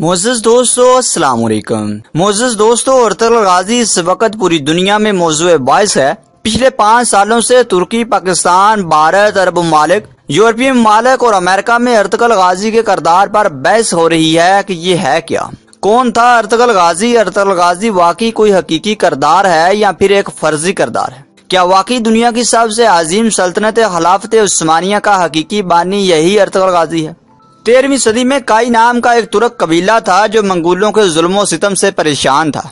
मोअज़्ज़ज़ दोस्तों अस्सलाम वालेकुम। मोअज़्ज़ज़ दोस्तों, अर्तुगरुल गाज़ी इस वक्त पूरी दुनिया में मौजूद बाइस है। पिछले 5 सालों से तुर्की, पाकिस्तान, भारत, अरब ममालिक, यूरोपीय ममालिक और अमेरिका में अर्तुगरुल गाज़ी के किरदार पर बहस हो रही है कि ये है क्या, कौन था अर्तुगरुल गाज़ी, अर्तुगरुल गाज़ी वाकई कोई हकीकी किरदार है या फिर एक फर्जी किरदार है, क्या वाकई दुनिया की सबसे अजीम सल्तनत खिलाफत उस्मानिया का हकीकी बानी यही अर्तुगरुल गाज़ी है। 13वीं सदी में काई नाम का एक तुर्क कबीला था जो मंगोलों के जुल्मो सितम से परेशान था।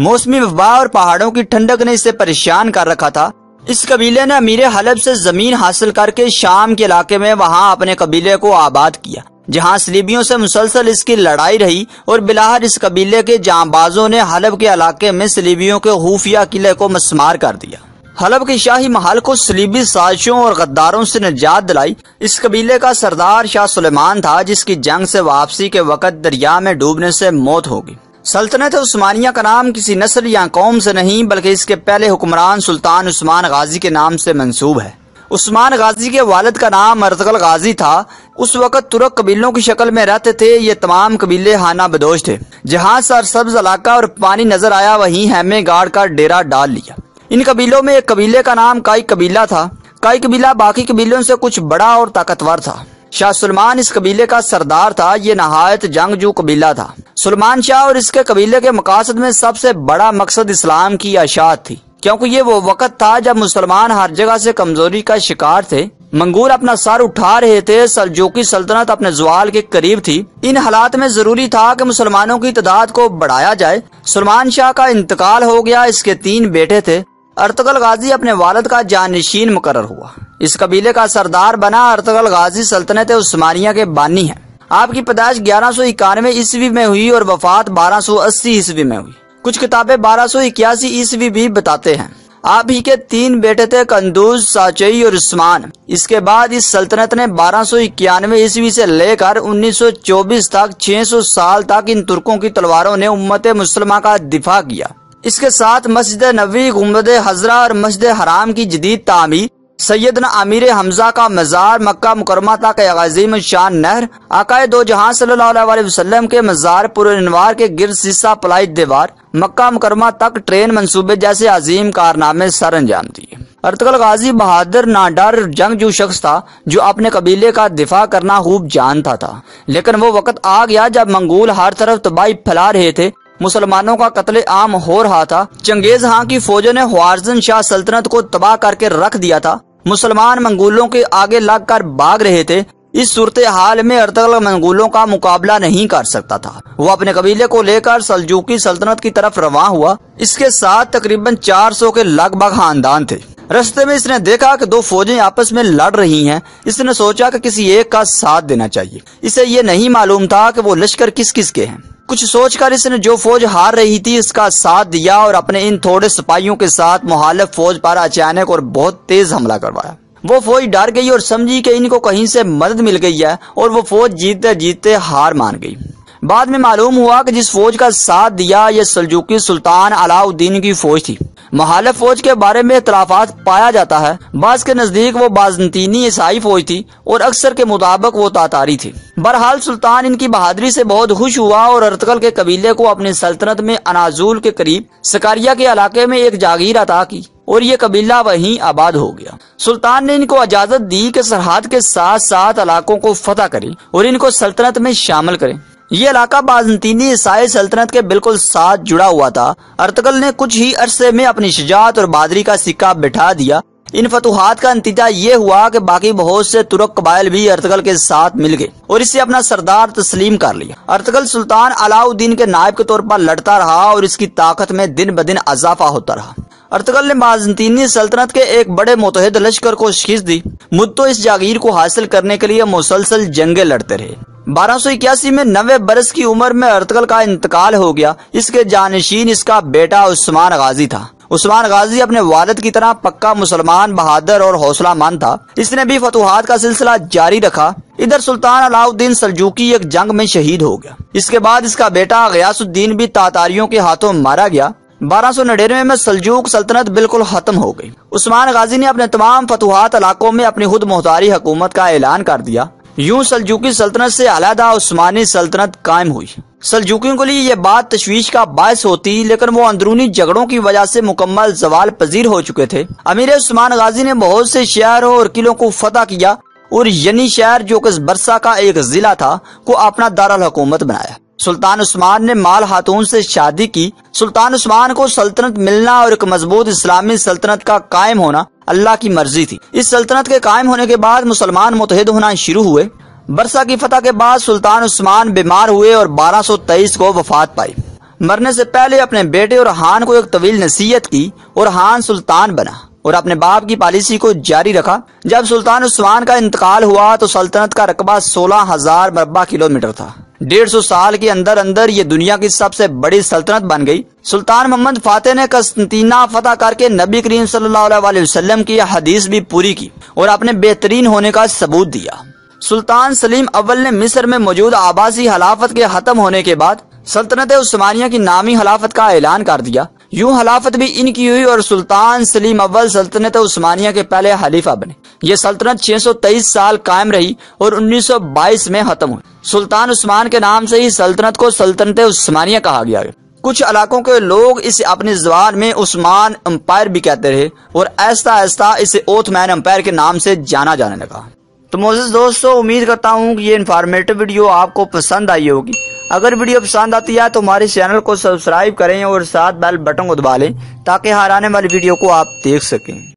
मौसमी वबा और पहाड़ों की ठंडक ने इसे परेशान कर रखा था। इस कबीले ने अमीर हलब से जमीन हासिल करके शाम के इलाके में वहाँ अपने कबीले को आबाद किया, जहाँ सलीबियों से मुसलसल इसकी लड़ाई रही और बिलाहर इस कबीले के जांबाजों ने हलब के इलाके में सलीबियों के खुफिया किले को मस्मार कर दिया। हलब के शाही महल को सलीबी साजिशों और गद्दारों से निजात दिलाई। इस कबीले का सरदार शाह सुलेमान था, जिसकी जंग से वापसी के वक़्त दरिया में डूबने से मौत होगी। सल्तनत उस्मानिया का नाम किसी नस्ल या कौम से नहीं बल्कि इसके पहले हुक्मरान सुल्तान उस्मान गाजी के नाम से मंसूब है। उस्मान गाजी के वालिद का नाम अर्तुगरुल गाजी था। उस वक़्त तुर्क कबीलों की शक्ल में रहते थे। ये तमाम कबीले हाना बदोश थे। जहाँ सरसब्ज इलाका और पानी नजर आया वहीं हेमे गार्ड का डेरा डाल लिया। इन कबीलों में एक कबीले का नाम काई कबीला था। काई कबीला बाकी कबीलों से कुछ बड़ा और ताकतवर था। शाह सुलेमान इस कबीले का सरदार था। ये नहायत जंगजू कबीला था। सुलेमान शाह और इसके कबीले के मकासद में सबसे बड़ा मकसद इस्लाम की अशात थी, क्योंकि ये वो वक़्त था जब मुसलमान हर जगह से कमजोरी का शिकार थे। मंगोल अपना सर उठा रहे थे। सलजूकी सल्तनत अपने ज़वाल के करीब थी। इन हालात में जरूरी था कि मुसलमानों की तादाद को बढ़ाया जाए। सुलेमान शाह का इंतकाल हो गया। इसके 3 बेटे थे। अर्तुगरुल गाज़ी अपने वालिद का जानशीन मुकर्रर हुआ। इस कबीले का सरदार बना। अर्तुगरुल गाज़ी सल्तनत उस्मानिया के बानी हैं। आपकी पैदाइश 1191 ईस्वी में हुई और वफात 1280 ईस्वी में हुई। कुछ किताबें 1281 ईस्वी भी बताते हैं। आप ही के 3 बेटे थे, कंदूज, साचई और उस्मान। इसके बाद इस सल्तनत ने 1291 ईस्वी से लेकर 1924 तक 600 साल तक इन तुर्कों की तलवारों ने उम्मत मुसलमा का दिफा किया। इसके साथ मस्जिद नबी, गुम्बद हजरा और मस्जिद हराम की जदीद तामीर, सैयदना अमीर हमजा का मज़ार, मक्का मुकरमा तक अज़ीम शान नहर, आकाए दो जहां सल्लल्लाहु अलैहि वसल्लम के मज़ार, पुरनवार के गिरद सीसा पलाई दीवार, मक्का मुकरमा तक ट्रेन मंसूबे जैसे अजीम कारनामे सर अंजाम दिए। अर्तुगरुल गाज़ी बहादुर, नाडर, जंगजू शख्स था जो अपने कबीले का दिफा करना खूब जानता था। लेकिन वो वक़्त आ गया जब मंगोल हर तरफ तबाही फैला रहे थे। मुसलमानों का कत्ले आम हो रहा था। चंगेज हां की फौजों ने ख्वारज़म शाह सल्तनत को तबाह करके रख दिया था। मुसलमान मंगोलों के आगे लगकर भाग रहे थे। इस सूरत हाल में अर्तुगरुल मंगोलों का मुकाबला नहीं कर सकता था। वो अपने कबीले को लेकर सल्जूकी सल्तनत की तरफ रवां हुआ। इसके साथ तकरीबन 400 के लगभग खानदान थे। रास्ते में इसने देखा कि 2 फौजें आपस में लड़ रही हैं। इसने सोचा कि किसी एक का साथ देना चाहिए। इसे ये नहीं मालूम था कि वो लश्कर किस किस के हैं। कुछ सोचकर इसने जो फौज हार रही थी इसका साथ दिया और अपने इन थोड़े सिपाहियों के साथ मुहालिफ फौज पर अचानक और बहुत तेज हमला करवाया। वो फौज डर गई और समझी कि इनको कहीं से मदद मिल गई है और वो फौज जीतते जीतते हार मान गई। बाद में मालूम हुआ कि जिस फौज का साथ दिया यह सल्जूकी सुल्तान अलाउद्दीन की फौज थी। मुहालिफ फौज के बारे में इख्तलाफात पाया जाता है। बाज़ के नजदीक वो बाज़ंतीनी ईसाई फौज थी और अक्सर के मुताबिक वो तातारी थी। बहरहाल सुल्तान इनकी बहादुरी से बहुत खुश हुआ और अर्तुगरुल के कबीले को अपनी सल्तनत में अनाजूल के करीब सकारिया के इलाके में एक जागीर अता की और ये कबीला वहीं आबाद हो गया। सुल्तान ने इनको इजाजत दी कि सरहद के साथ साथ इलाकों को फतह करें और इनको सल्तनत में शामिल करें। ये इलाका बाज़ंतीनी ईसाई सल्तनत के बिल्कुल साथ जुड़ा हुआ था। अर्तुगरुल ने कुछ ही अरसे में अपनी शुजाअत और बहादुरी का सिक्का बिठा दिया। इन फतूहात का नतीजा ये हुआ कि बाकी बहुत से तुर्क कबाइल भी अर्तुगरुल के साथ मिल गए और इसे अपना सरदार तस्लीम कर लिया। अर्तुगरुल सुल्तान अलाउद्दीन के नायब के तौर पर लड़ता रहा और इसकी ताकत में दिन ब दिन इजाफा होता रहा। अर्तुगरुल ने बाज़ंतीनी सल्तनत के एक बड़े मुतहद लश्कर को शिकस्त दी। मुद्दों इस जागीर को हासिल करने के लिए मुसलसल जंगे लड़ते रहे। 1281 में 90 बरस की उम्र में अर्तुगरुल का इंतकाल हो गया। इसके जानशीन इसका बेटा उस्मान गाजी था। उस्मान गाजी अपने वालिद की तरह पक्का मुसलमान, बहादुर और हौसलामंद था। इसने भी फतूहात का सिलसिला जारी रखा। इधर सुल्तान अलाउद्दीन सल्जूकी एक जंग में शहीद हो गया। इसके बाद इसका बेटा गियासुद्दीन भी तातारियों के हाथों मारा गया। 1299 में सल्जूक सल्तनत बिल्कुल खत्म हो गई। उस्मान गाजी ने अपने तमाम फतूहात इलाकों में अपनी खुद मुख्तारी हुकूमत का ऐलान कर दिया। यूं सलजुकी सल्तनत से अलहदा उस्मानी सल्तनत कायम हुई। सलजुकियों के लिए यह बात तशवीश का बायस होती, लेकिन वो अंदरूनी झगड़ों की वजह से मुकम्मल जवाल पजीर हो चुके थे। अमीर उस्मान गाजी ने बहुत से शहरों और किलों को फतह किया और यनी शहर, जो कि बरसा का एक जिला था, को अपना दारुल हुकूमत बनाया। सुल्तान उस्मान ने माल खातून से शादी की। सुल्तान उस्मान को सल्तनत मिलना और एक मजबूत इस्लामी सल्तनत का कायम होना अल्लाह की मर्जी थी। इस सल्तनत के कायम होने के बाद मुसलमान मुतहद होना शुरू हुए। बरसा की फतह के बाद सुल्तान उस्मान बीमार हुए और 1223 को वफात पाई। मरने से पहले अपने बेटे और हान को एक तवील नसीहत की और हान सुल्तान बना और अपने बाप की पॉलिसी को जारी रखा। जब सुल्तान उस्मान का इंतकाल हुआ तो सल्तनत का रकबा 16,000 मरबा किलोमीटर था। 150 साल के अंदर अंदर ये दुनिया की सबसे बड़ी सल्तनत बन गई। सुल्तान मोहम्मद फातेह ने कस्तिना फतह करके नबी करीम सल्लल्लाहु अलैहि वसल्लम की हदीस भी पूरी की और अपने बेहतरीन होने का सबूत दिया। सुल्तान सलीम अव्वल ने मिस्र में मौजूद आबासी हलाफत के खत्म होने के बाद सल्तनत उस्मानिया की नामी हलाफत का ऐलान कर दिया। यूं हलाफत भी इनकी हुई और सुल्तान सलीम अव्वल सल्तनत उस्मानिया के पहले हलीफा बने। ये सल्तनत 623 साल कायम रही और 1922 में खत्म हुई। सुल्तान उस्मान के नाम से ही सल्तनत को सल्तनत उस्मानिया कहा गया है। कुछ इलाकों के लोग इसे अपनी जबान में उस्मान एम्पायर भी कहते रहे और आहिस्ता आहिस्ता इसे ओथमैन एम्पायर के नाम से जाना जाने लगा। तो मोअज़्ज़िज़ दोस्तों, उम्मीद करता हूँ कि ये इन्फॉर्मेटिव वीडियो आपको पसंद आई होगी। अगर वीडियो पसंद आती है तो हमारे चैनल को सब्सक्राइब करें और साथ बेल बटन को दबा लें ताकि हर आने वाली वीडियो को आप देख सकें।